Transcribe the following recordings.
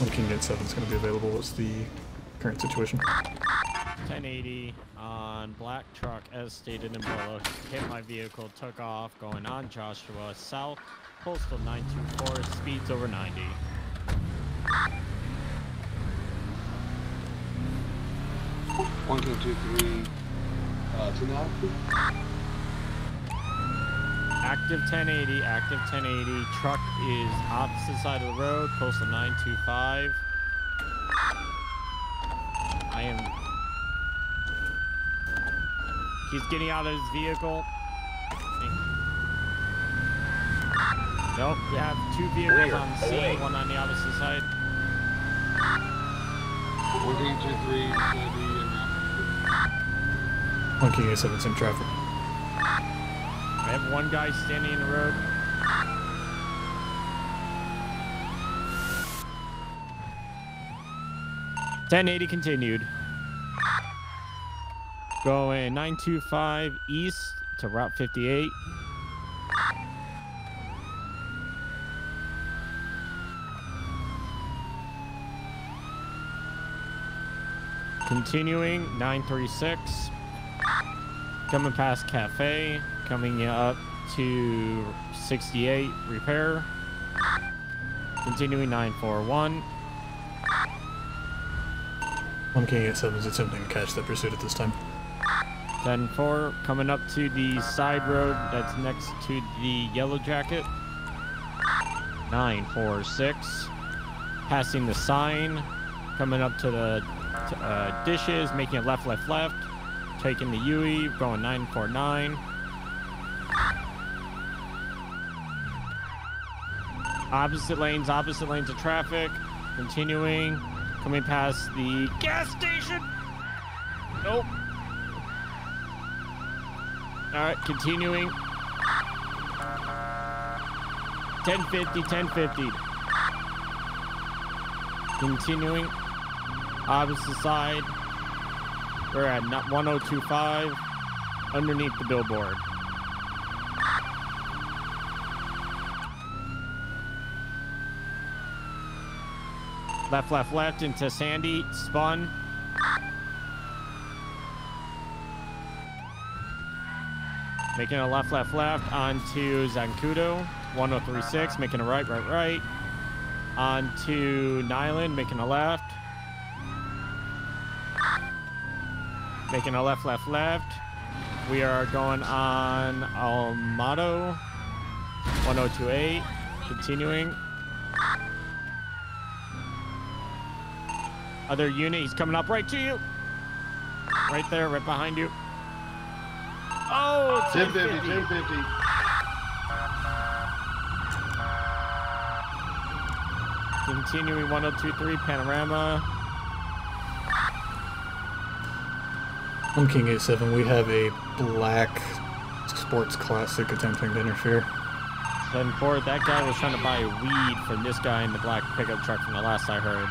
when King 87 is going to be available. What's the current situation? 1080 on black truck as stated in below. Hit my vehicle, took off, going on Joshua South, postal 924, speeds over 90. One, two, two, three, 2 now. Active 1080, active 1080. Truck is opposite side of the road, postal 925. I am... He's getting out of his vehicle. Nope, we have two vehicles on the scene, one on the opposite side. 1, 2, 3, 2, 3. 1, King 87's in traffic. I have one guy standing in the road. .1080 continued. Going 925 east to Route 58. Continuing 936. Coming past Cafe. Coming up to 68 repair. Continuing 941. 1K87 is attempting to catch that pursuit at this time. 10-4, coming up to the side road that's next to the yellow jacket. 946, passing the sign, coming up to the dishes, making a left, taking the UE, going 949. Opposite lanes of traffic. Continuing, coming past the gas station. Nope. All right, continuing. 1050, 1050. Continuing, opposite side. We're at 1025, underneath the billboard. Left into Sandy, spun. Making a left onto Zancudo, 1036, making a right. Onto Nyland, making a left. Making a left. We are going on Almado, 1028, continuing. Other unit, he's coming up right to you. Right there, right behind you. Oh, 1050, 1050. Continuing 1023, Panorama. 1K87, we have a black sports classic attempting to interfere. 7-4, that guy was trying to buy weed from this guy in the black pickup truck from the last I heard.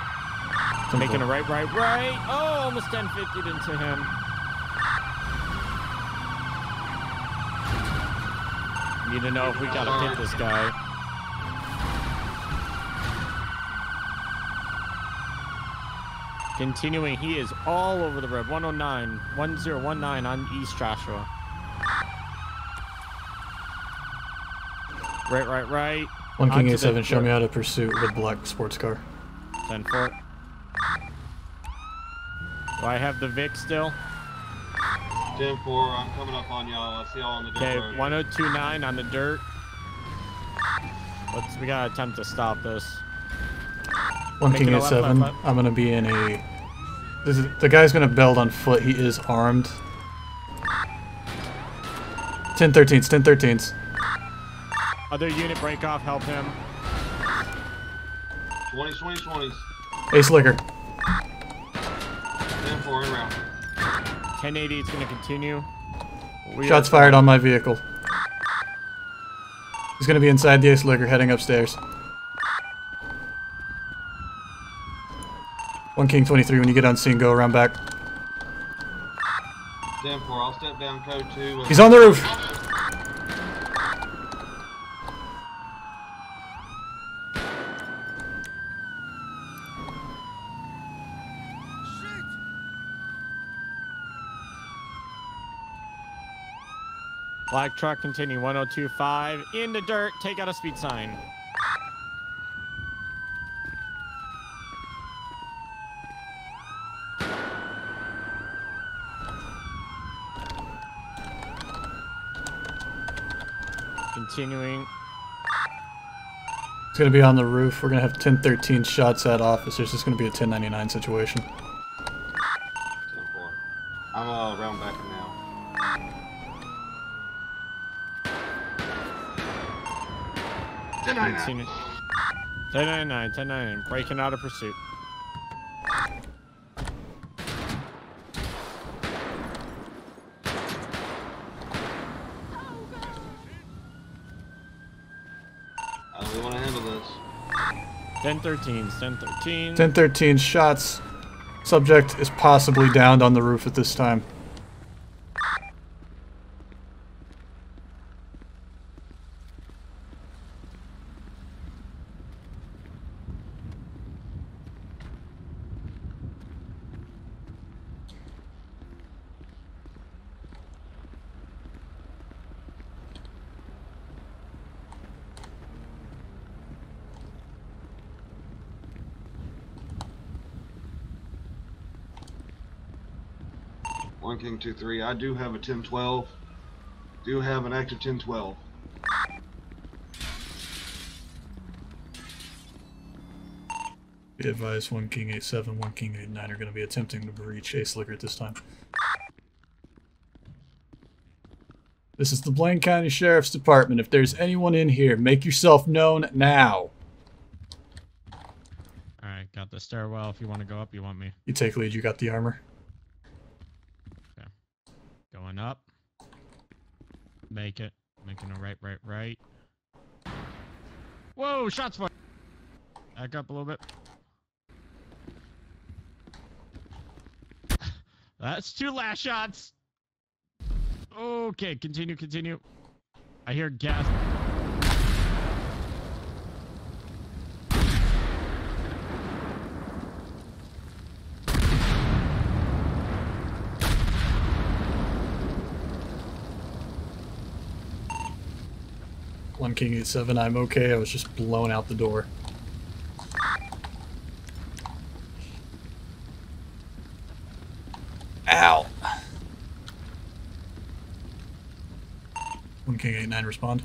Making a right. Oh, almost 1050 into him. Need to know if we gotta hit this guy. Continuing, he is all over the road. 109, 1019 on East Joshua. Right. 1K87, show me how to pursue the black sports car. 10-4. Do I have the Vic still? 10-4, I'm coming up on y'all. I see y'all on the dirt. Okay, road. 1029 on the dirt. We gotta attempt to stop this. 1K87, I'm gonna be in a. The guy's gonna belt on foot. He is armed. 10-13s, 10-13s. Other unit break off, help him. 20s. Ace Liquor. 1080 is going to continue. Shots fired on my vehicle. He's going to be inside the Ace Liquor heading upstairs. 1 King 23, when you get on scene, go around back. 10-4, I'll step down code 2. He's on the roof! Black truck, continue 1025 in the dirt. Take out a speed sign. Continuing. It's gonna be on the roof. We're gonna have 1013 shots at officers. It's gonna be a 1099 situation. 10-4. I'm round back now. Continue. 1099, 1099. Breaking out of pursuit. How do we want to handle this? 1013's, 1013. 1013 shots. Subject is possibly downed on the roof at this time. One King 2-3. I do have a 10-12. Do have an active 10-12. Be advised, One King 8-7, One King 8-9 are going to be attempting to breach Ace Liquor at this time. This is the Blaine County Sheriff's Department. If there's anyone in here, make yourself known now. Alright, got the stairwell. If you want to go up, you want me. You take lead, you got the armor. Going up. Make it. Making a right. Whoa, shots fired. Back up a little bit. That's two last shots. Okay, continue. I hear gas. One King 87, I'm okay. I was just blown out the door. Ow! One King 89, respond.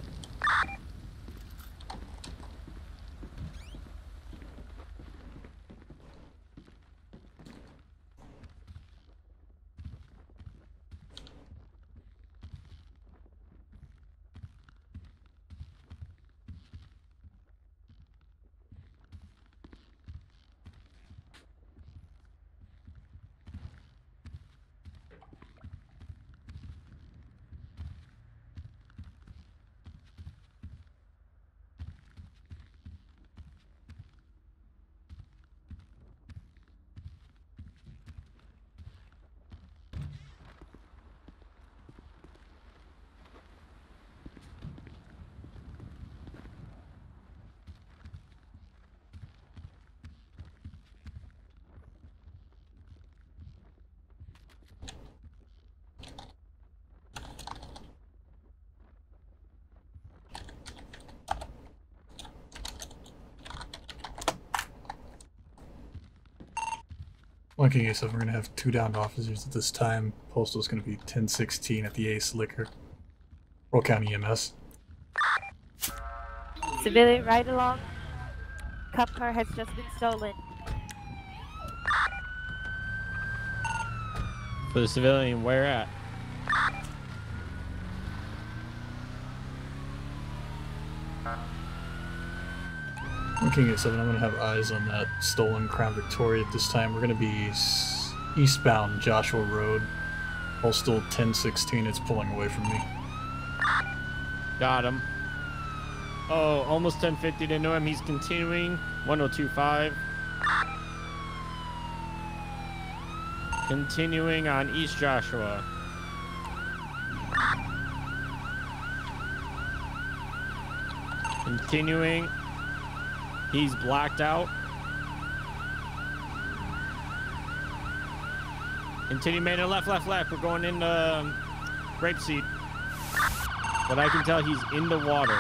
Okay, so we're going to have two downed officers at this time. Postal is going to be 1016 at the Ace Liquor. Roll County EMS. Civilian right along. Cup car has just been stolen. For the civilian, where at? King 87, I'm going to have eyes on that stolen Crown Victoria at this time. We're going to be eastbound Joshua Road. Postal 1016, it's pulling away from me. Got him. Oh, almost 1050, didn't know him. He's continuing. 1025. Continuing on East Joshua. Continuing. He's blacked out. Continue, man. Left. We're going in the grape seed. But I can tell he's in the water.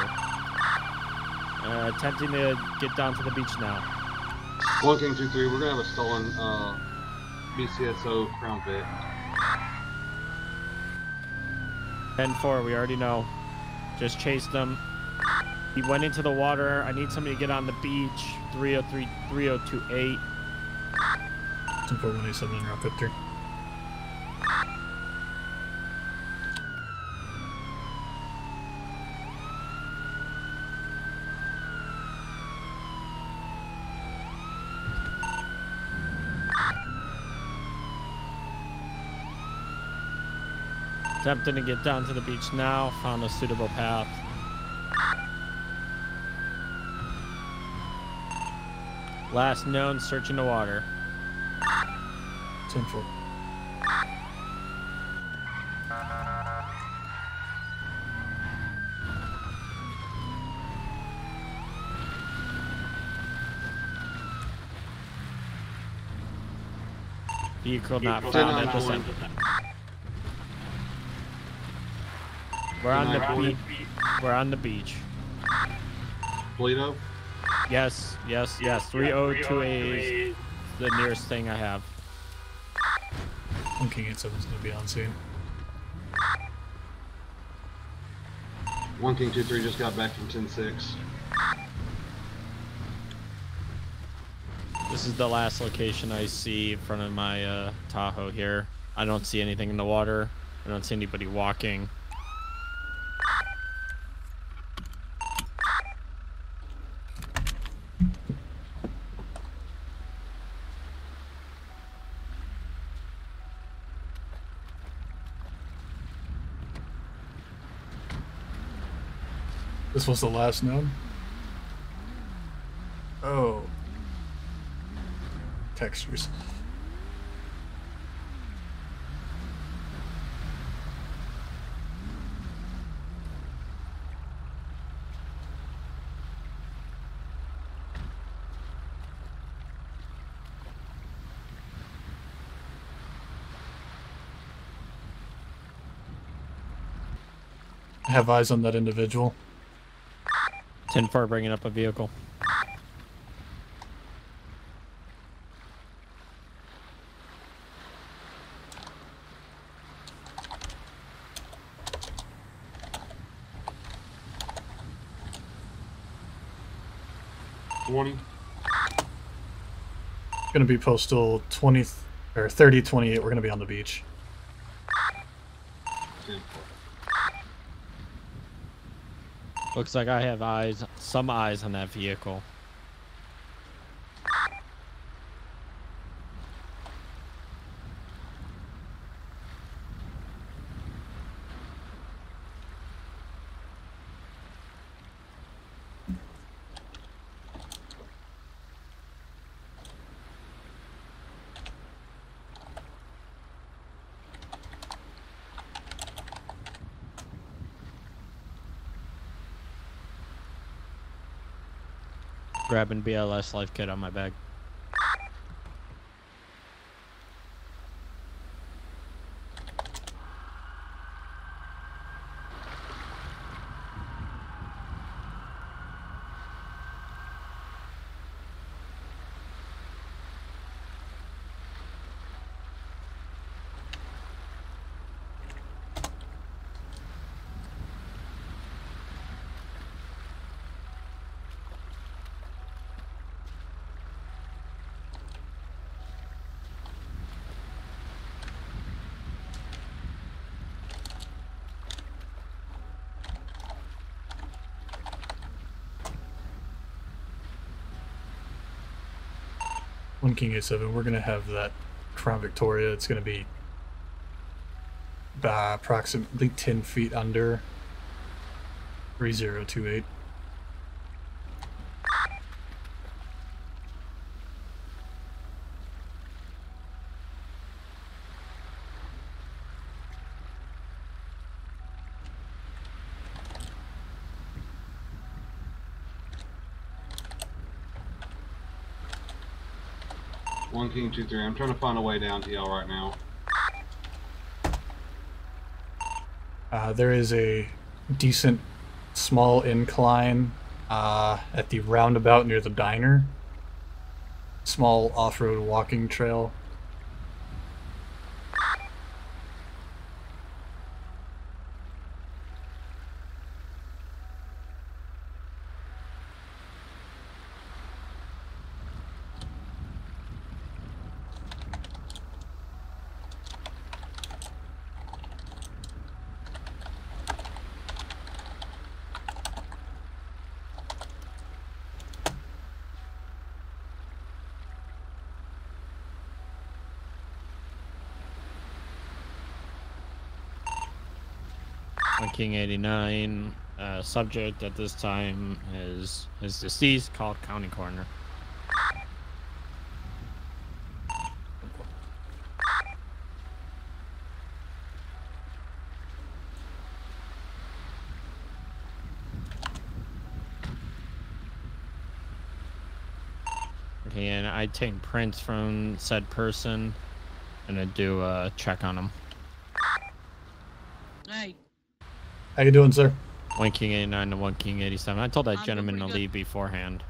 Attempting to get down to the beach now. 1-2-3, we're going to have a stolen BCSO Crown Vic. 10-4, we already know. Just chased them. He went into the water. I need somebody to get on the beach. 303, 3028. 24187 in route 53. Attempting to get down to the beach now. Found a suitable path. Last known, searching the water. 10-4. Vehicle not found at this end. We're on the beach. We're on the beach. Polito? Yes, yes, yes. 3028 is the nearest thing I have. 1-8-7's gonna be on soon. 1-2-3 just got back from 10-6. This is the last location I see in front of my Tahoe here. I don't see anything in the water. I don't see anybody walking. This was the last known? Oh. Textures. I have eyes on that individual. 10-4, bringing up a vehicle. Warning. Gonna be postal 20 or 3028. We're gonna be on the beach. 10-4. Looks like I have eyes, some eyes on that vehicle. Grabbing BLS life kit on my bag. King 87, we're gonna have that Crown Victoria. It's gonna be approximately 10 feet under. 3028. King 23, I'm trying to find a way down to y'all right now. There is a decent small incline at the roundabout near the diner. Small off-road walking trail. King 89, subject at this time is deceased, called county coroner. Okay, and I take prints from said person and I do a check on him. Hey. How you doing, sir? One King 89 to one King 87. I told that gentleman to leave beforehand.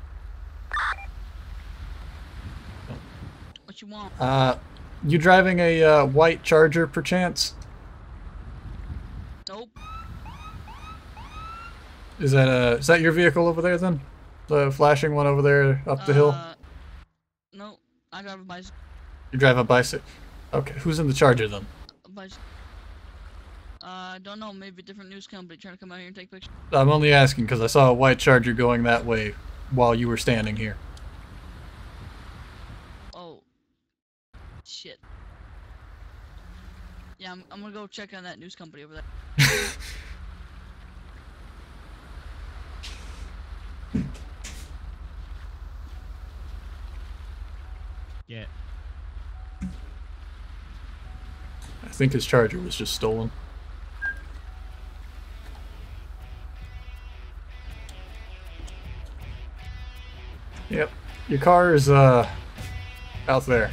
What you want? You driving a white Charger, perchance? Nope. Is that your vehicle over there then? The flashing one over there up the hill? No, I drive a bicycle. You drive a bicycle? Okay, who's in the Charger then? A bicycle. I don't know, maybe a different news company trying to come out here and take pictures. I'm only asking because I saw a white Charger going that way while you were standing here. Oh. Shit. Yeah, I'm gonna go check on that news company over there. Yeah. I think his Charger was just stolen. Yep, your car is out there.